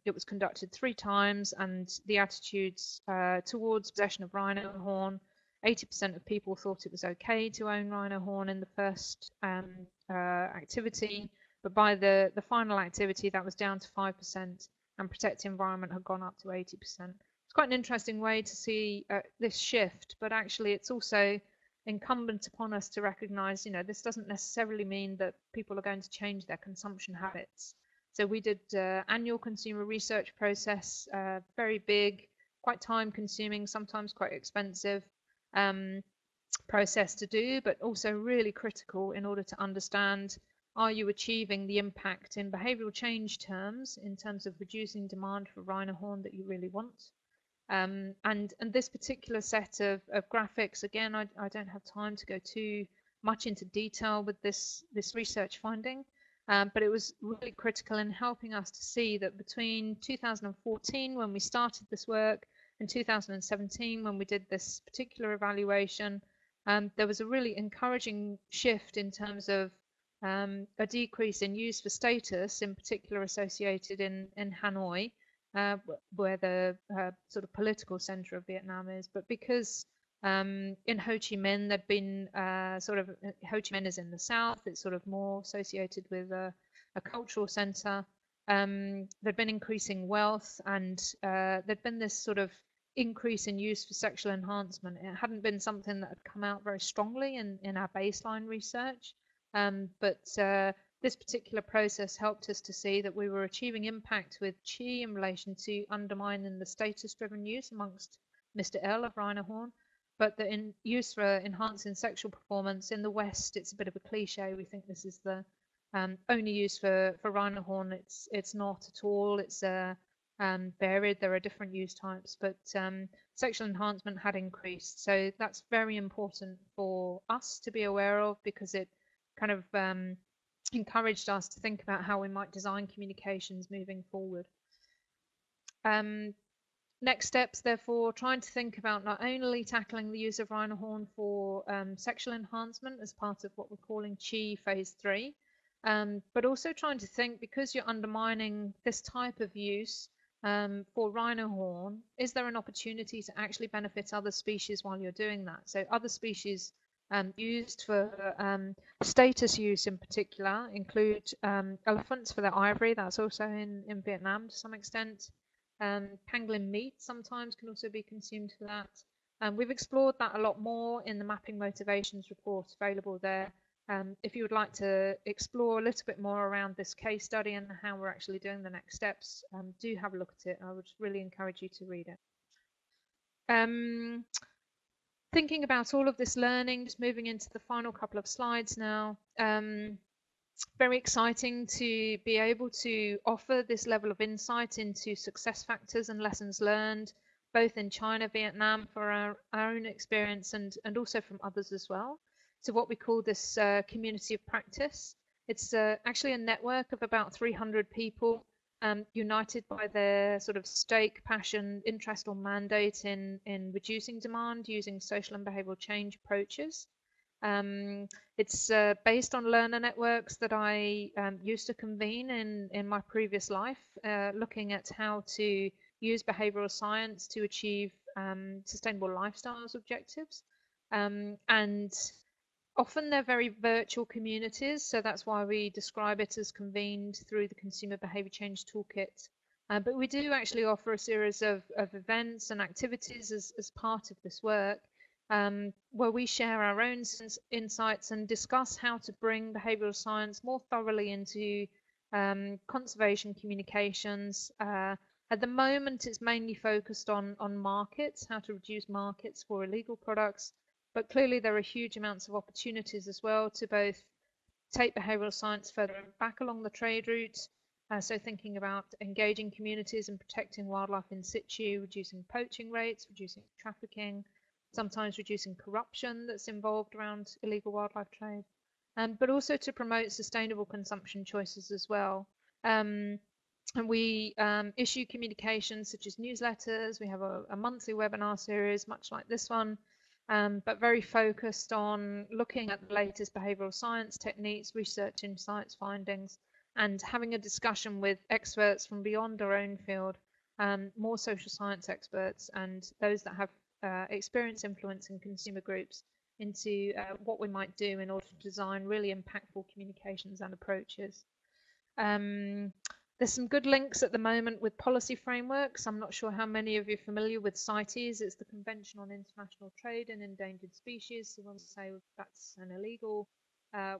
it was conducted 3 times, and the attitudes towards possession of rhino horn, 80% of people thought it was okay to own rhino horn in the first activity, but by the final activity that was down to 5%, and protect environment had gone up to 80%. It's quite an interesting way to see this shift, but actually it's also incumbent upon us to recognise, you know, this doesn't necessarily mean that people are going to change their consumption habits. So we did annual consumer research process, very big, quite time consuming, sometimes quite expensive, process to do, but also really critical in order to understand, are you achieving the impact in behavioural change terms, in terms of reducing demand for rhino horn that you really want? And this particular set of graphics, again, I don't have time to go too much into detail with this research finding, but it was really critical in helping us to see that between 2014, when we started this work, in 2017, when we did this particular evaluation, there was a really encouraging shift in terms of a decrease in use for status, in particular associated in Hanoi, where the sort of political centre of Vietnam is. But because in Ho Chi Minh, there'd been sort of, Ho Chi Minh is in the south, it's sort of more associated with a cultural centre. There'd been increasing wealth, and there'd been this sort of increase in use for sexual enhancement. It hadn't been something that had come out very strongly in our baseline research, but this particular process helped us to see that we were achieving impact with Qi in relation to undermining the status-driven use amongst Mr. L of rhinohorn, but that in use for enhancing sexual performance in the West, it's a bit of a cliche. We think this is the only use for rhinohorn. It's not at all. It's varied. There are different use types, but sexual enhancement had increased. So that's very important for us to be aware of, because it kind of encouraged us to think about how we might design communications moving forward. Next steps, therefore, trying to think about not only tackling the use of rhinohorn for sexual enhancement as part of what we're calling Qi Phase 3, but also trying to think, because you're undermining this type of use, for rhinohorn, is there an opportunity to actually benefit other species while you're doing that? So other species used for status use in particular include elephants for their ivory. That's also in Vietnam to some extent. Pangolin meat sometimes can also be consumed for that. We've explored that a lot more in the Mapping Motivations report available there. If you would like to explore a little bit more around this case study and how we're actually doing the next steps, do have a look at it. I would really encourage you to read it. Thinking about all of this learning, just moving into the final couple of slides now. Very exciting to be able to offer this level of insight into success factors and lessons learned, both in China, Vietnam, for our own experience, and also from others as well. To what we call this community of practice. It's actually a network of about 300 people united by their sort of stake, passion, interest or mandate in reducing demand using social and behavioural change approaches. It's based on learner networks that I used to convene in my previous life, looking at how to use behavioural science to achieve sustainable lifestyles objectives. And often they're very virtual communities, so that's why we describe it as convened through the Consumer Behaviour Change Toolkit. But we do actually offer a series of events and activities as part of this work, where we share our own insights and discuss how to bring behavioural science more thoroughly into conservation communications. At the moment, it's mainly focused on markets, how to reduce markets for illegal products. But clearly there are huge amounts of opportunities as well to both take behavioural science further back along the trade route, so thinking about engaging communities and protecting wildlife in situ, reducing poaching rates, reducing trafficking, sometimes reducing corruption that's involved around illegal wildlife trade, but also to promote sustainable consumption choices as well. And we issue communications such as newsletters. We have a monthly webinar series, much like this one, but very focused on looking at the latest behavioural science techniques, research insights, findings, and having a discussion with experts from beyond our own field, more social science experts and those that have experience influencing consumer groups into what we might do in order to design really impactful communications and approaches. There's some good links at the moment with policy frameworks. I'm not sure how many of you are familiar with CITES. It's the Convention on International Trade in Endangered Species. So when we say that's an illegal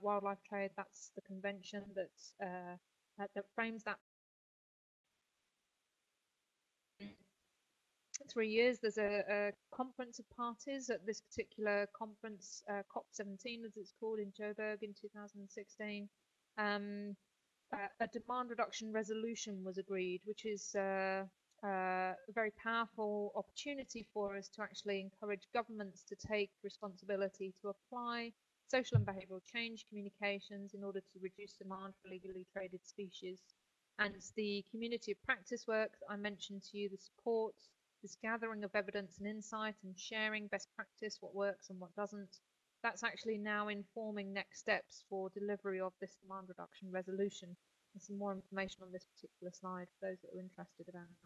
wildlife trade, that's the convention that frames that. 3 years, there's a conference of parties at this particular conference, COP 17 as it's called, in Joburg in 2016. A demand reduction resolution was agreed, which is a very powerful opportunity for us to actually encourage governments to take responsibility to apply social and behavioural change communications in order to reduce demand for illegally traded species. And the community of practice work that I mentioned to you, the support, this gathering of evidence and insight and sharing best practice, what works and what doesn't, that's actually now informing next steps for delivery of this demand reduction resolution. There's some more information on this particular slide for those that are interested about it.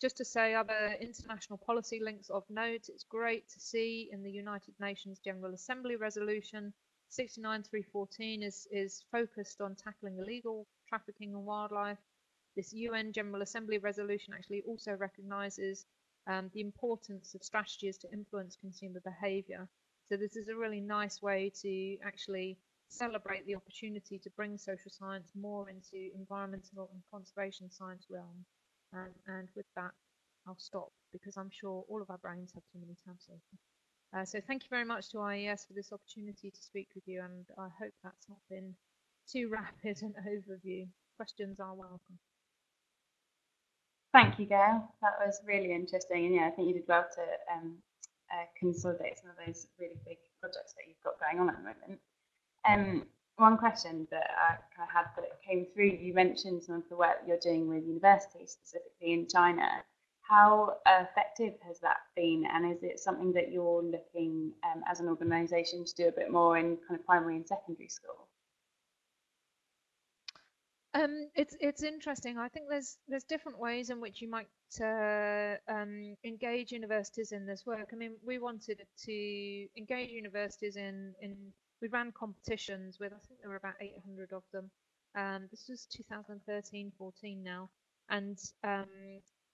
Just to say other international policy links of note, it's great to see in the United Nations General Assembly Resolution 69314 is focused on tackling illegal trafficking in wildlife. This UN General Assembly Resolution actually also recognises the importance of strategies to influence consumer behaviour. So this is a really nice way to actually celebrate the opportunity to bring social science more into environmental and conservation science realm. And with that, I'll stop because I'm sure all of our brains have too many tabs open. So thank you very much to IES for this opportunity to speak with you, and I hope that's not been too rapid an overview. Questions are welcome. Thank you, Gayle. That was really interesting, and yeah, I think you did well to consolidate some of those really big projects that you've got going on at the moment. One question that I had that came through, you mentioned some of the work you're doing with universities, specifically in China. How effective has that been, and is it something that you're looking as an organisation to do a bit more in kind of primary and secondary school? It's interesting. I think there's different ways in which you might engage universities in this work. I mean, we wanted to engage universities in we ran competitions with, I think there were about 800 of them. This was 2013-14 now. And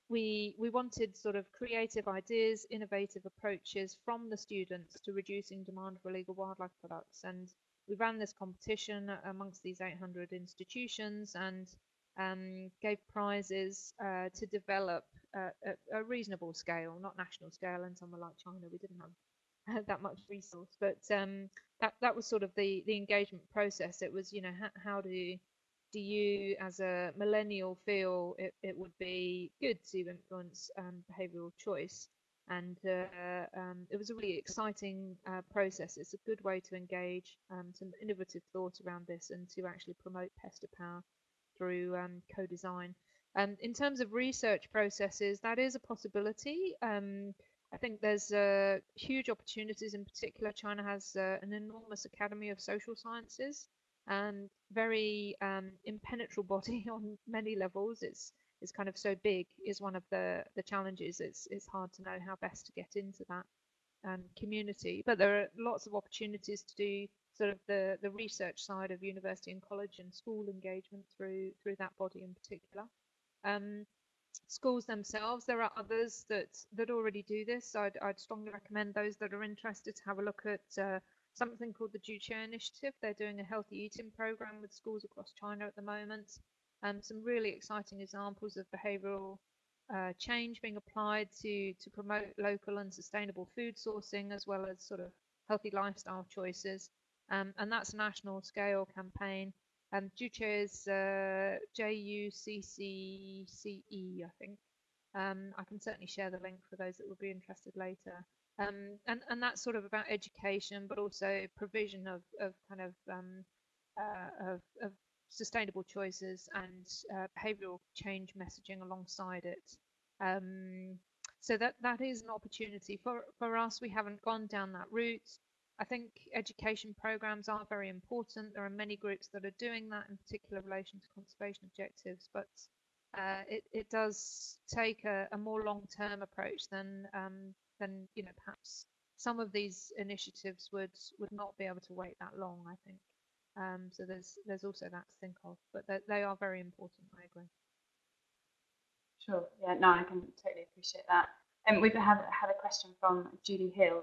we wanted sort of creative ideas, innovative approaches from the students to reducing demand for illegal wildlife products. And we ran this competition amongst these 800 institutions and gave prizes to develop at a reasonable scale, not national scale. And somewhere like China, we didn't have that much resource, but that was sort of the engagement process. It was, you know, how do you as a millennial feel it would be good to influence behavioural choice, and it was a really exciting process. It's a good way to engage some innovative thought around this and to actually promote pester power through co-design. In terms of research processes, that is a possibility. I think there's huge opportunities. In particular, China has an enormous academy of social sciences, and very impenetrable body on many levels. It's kind of so big is one of the challenges. It's hard to know how best to get into that community. But there are lots of opportunities to do sort of the research side of university and college and school engagement through that body in particular. Schools themselves, there are others that already do this. I'd strongly recommend those that are interested to have a look at something called the JUCCE initiative. They're doing a healthy eating program with schools across China at the moment. Some really exciting examples of behavioural change being applied to promote local and sustainable food sourcing, as well as sort of healthy lifestyle choices. And that's a national scale campaign. JUCCE is JUCCE, I think. I can certainly share the link for those that would be interested later. And that's sort of about education, but also provision of kind of sustainable choices and behavioural change messaging alongside it. So that is an opportunity for us. We haven't gone down that route. I think education programs are very important. There are many groups that are doing that, in particular in relation to conservation objectives, but it does take a more long-term approach than you know, perhaps some of these initiatives would not be able to wait that long, I think. So there's also that to think of, but they are very important, I agree. Sure, yeah, no, I can totally appreciate that. And we've had a question from Julie Hill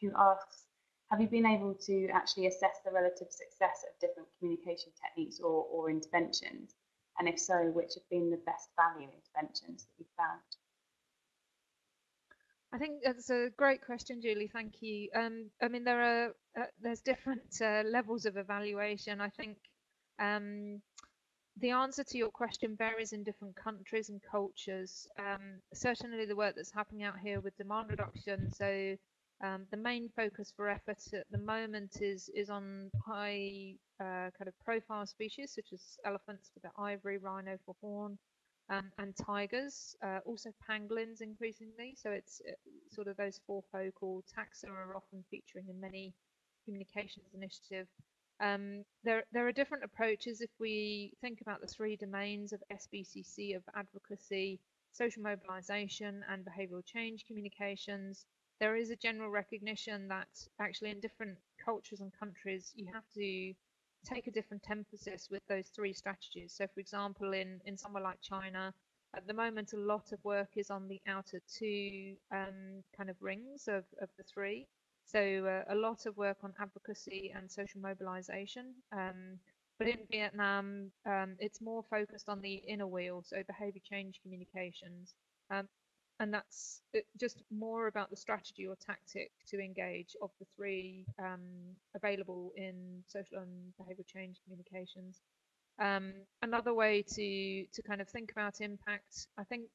who asks, have you been able to actually assess the relative success of different communication techniques or interventions? And if so, which have been the best value interventions that you've found? I think that's a great question, Julie. Thank you. I mean, there's different levels of evaluation. I think the answer to your question varies in different countries and cultures. Certainly, the work that's happening out here with demand reduction, so the main focus for effort at the moment is on high kind of profile species such as elephants for their ivory, rhino for horn, and tigers, also pangolins increasingly. So it's sort of those four focal taxa are often featuring in many communications initiatives. There are different approaches if we think about the three domains of SBCC, of advocacy, social mobilisation and behavioural change communications. There is a general recognition that actually in different cultures and countries, you have to take a different emphasis with those three strategies. So, for example, in somewhere like China, at the moment, a lot of work is on the outer two kind of rings of the three. So a lot of work on advocacy and social mobilisation. But in Vietnam, it's more focused on the inner wheel, so behaviour change communications. And that's just more about the strategy or tactic to engage of the three available in social and behavioural change communications. Another way to kind of think about impact, I think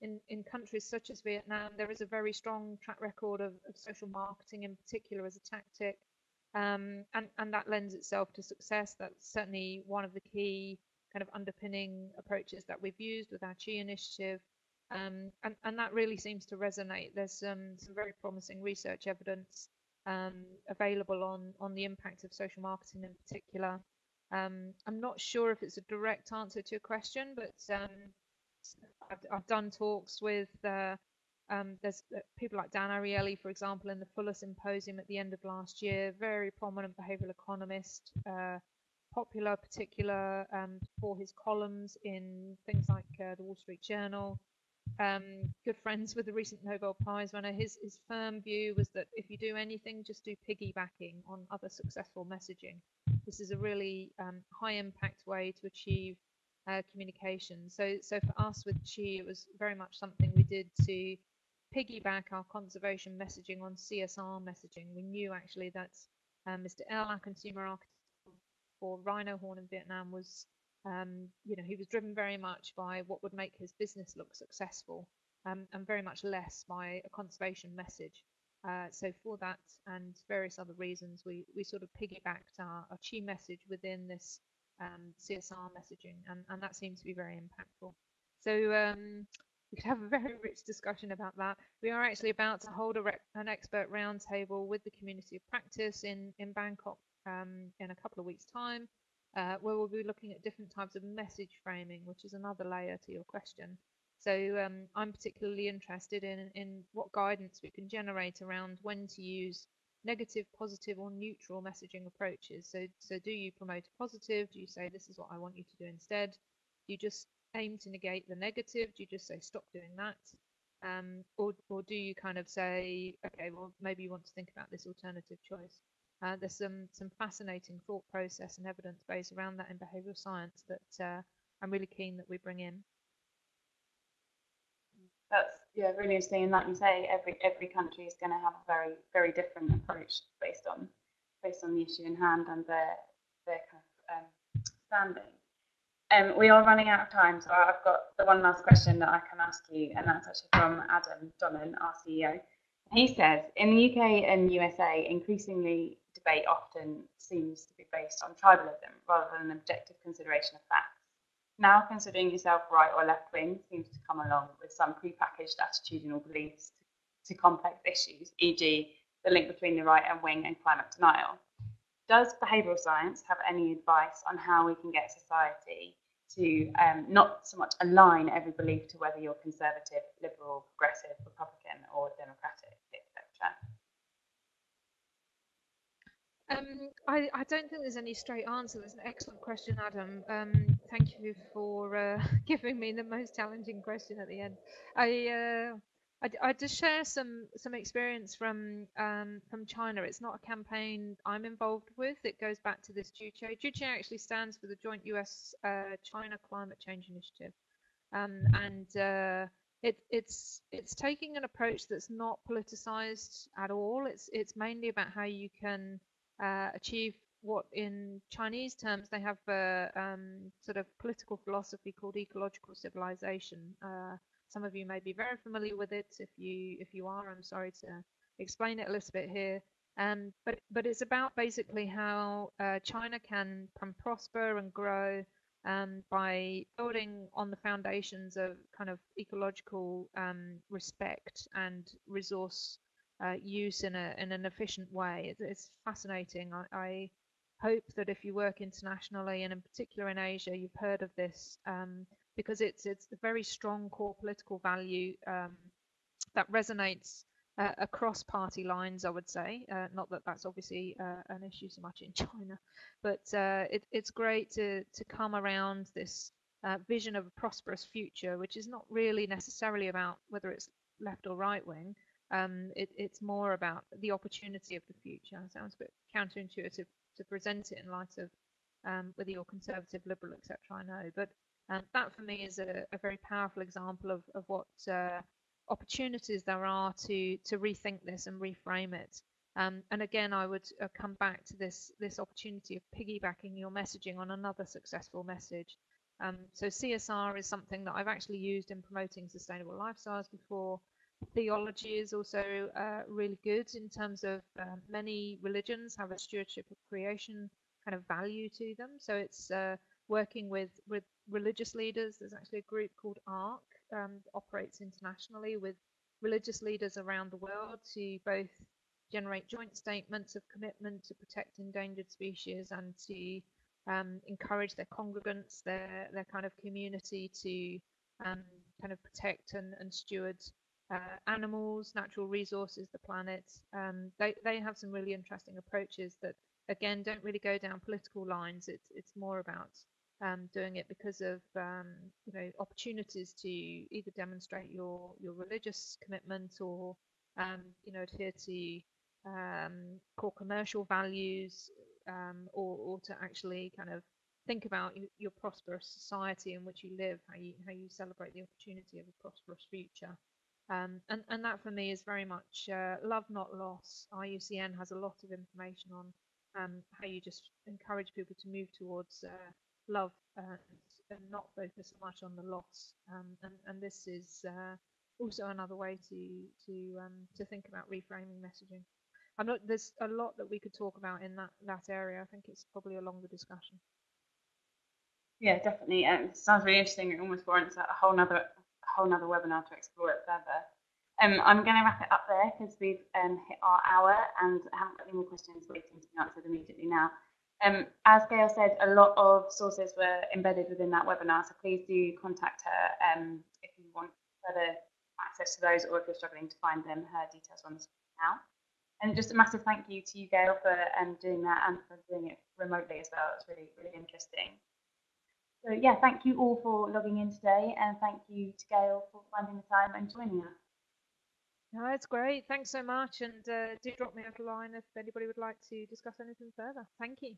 in countries such as Vietnam, there is a very strong track record of social marketing in particular as a tactic. And that lends itself to success. That's certainly one of the key kind of underpinning approaches that we've used with our Qi initiative. And that really seems to resonate. There's some very promising research evidence available on the impact of social marketing in particular. I'm not sure if it's a direct answer to your question, but I've done talks with there's people like Dan Ariely, for example, in the Fuller Symposium at the end of last year, very prominent behavioural economist, popular particular for his columns in things like the Wall Street Journal. Good friends with the recent Nobel Prize winner. His firm view was that if you do anything, just do piggybacking on other successful messaging. This is a really high impact way to achieve communication. So for us with Qi, it was very much something we did to piggyback our conservation messaging on CSR messaging. We knew actually that Mr. Aurel, our consumer architect for rhino horn in Vietnam, was you know, he was driven very much by what would make his business look successful, and very much less by a conservation message. So for that and various other reasons, we sort of piggybacked our Qi message within this CSR messaging, and that seems to be very impactful. So we could have a very rich discussion about that. We are actually about to hold an expert roundtable with the community of practice in Bangkok in a couple of weeks' time. Where we'll be looking at different types of message framing, which is another layer to your question. So I'm particularly interested in what guidance we can generate around when to use negative, positive or neutral messaging approaches. So do you promote a positive? Do you say this is what I want you to do instead? Do you just aim to negate the negative? Do you just say stop doing that? Or do you kind of say, okay, well, maybe you want to think about this alternative choice? There's some fascinating thought process and evidence base around that in behavioural science that I'm really keen that we bring in. That's, yeah, really interesting. And like you say, every country is going to have a very, very different approach based on the issue in hand and their kind of standing. We are running out of time, so I've got the one last question that I can ask you, and that's actually from Adam Donnan, our CEO. He says, in the UK and USA, increasingly debate often seems to be based on tribalism rather than an objective consideration of facts. Now, considering yourself right or left wing seems to come along with some prepackaged attitudinal beliefs to complex issues, e.g. the link between the right and wing and climate denial. Does behavioural science have any advice on how we can get society to not so much align every belief to whether you're conservative, liberal, progressive, Republican or democratic, etc.? I don't think there's any straight answer. That's an excellent question, Adam. Thank you for giving me the most challenging question at the end. I just share some experience from China. It's not a campaign I'm involved with. It goes back to this JUCCE. JUCCE actually stands for the Joint US-China Climate Change Initiative, and it's taking an approach that's not politicized at all. It's mainly about how you can achieve what in Chinese terms they have a sort of political philosophy called ecological civilization. Some of you may be very familiar with it. If you are, I'm sorry to explain it a little bit here. But it's about basically how China can prosper and grow by building on the foundations of kind of ecological respect and resource use in an efficient way. It's fascinating. I hope that if you work internationally, and in particular in Asia, you've heard of this, because it's a very strong core political value that resonates across party lines, I would say. Not that that's obviously an issue so much in China, but it's great to come around this vision of a prosperous future, which is not really necessarily about whether it's left or right wing. It's more about the opportunity of the future. It sounds a bit counterintuitive to present it in light of whether you're conservative, liberal, etc. I know, but that for me is a very powerful example of what opportunities there are to rethink this and reframe it. And again, I would come back to this opportunity of piggybacking your messaging on another successful message. So CSR is something that I've actually used in promoting sustainable lifestyles before. Theology is also really good in terms of many religions have a stewardship of creation kind of value to them. So it's working with religious leaders. There's actually a group called ARC that operates internationally with religious leaders around the world to both generate joint statements of commitment to protect endangered species and to encourage their congregants, their kind of community to kind of protect and steward animals, natural resources, the planet. They have some really interesting approaches that, again, don't really go down political lines. It's more about doing it because of you know, opportunities to either demonstrate your religious commitment or you know, adhere to core commercial values, or to actually kind of think about your prosperous society in which you live, how you celebrate the opportunity of a prosperous future. And that for me is very much love not loss. IUCN has a lot of information on how you just encourage people to move towards love and not focus so much on the loss. And this is also another way to think about reframing messaging. There's a lot that we could talk about in that area. I think it's probably a longer discussion. Yeah, definitely. It sounds really interesting. It almost warrants a whole nother webinar to explore it further. I'm going to wrap it up there because we've hit our hour and I haven't got any more questions waiting to be answered immediately now. As Gayle said, a lot of sources were embedded within that webinar, so please do contact her if you want further access to those, or if you're struggling to find them, her details are on the screen now. And just a massive thank you to you, Gayle, for doing that and for doing it remotely as well. It's really, really interesting. So yeah, thank you all for logging in today, and thank you to Gayle for finding the time and joining us. No, it's great. Thanks so much, and do drop me a line if anybody would like to discuss anything further. Thank you.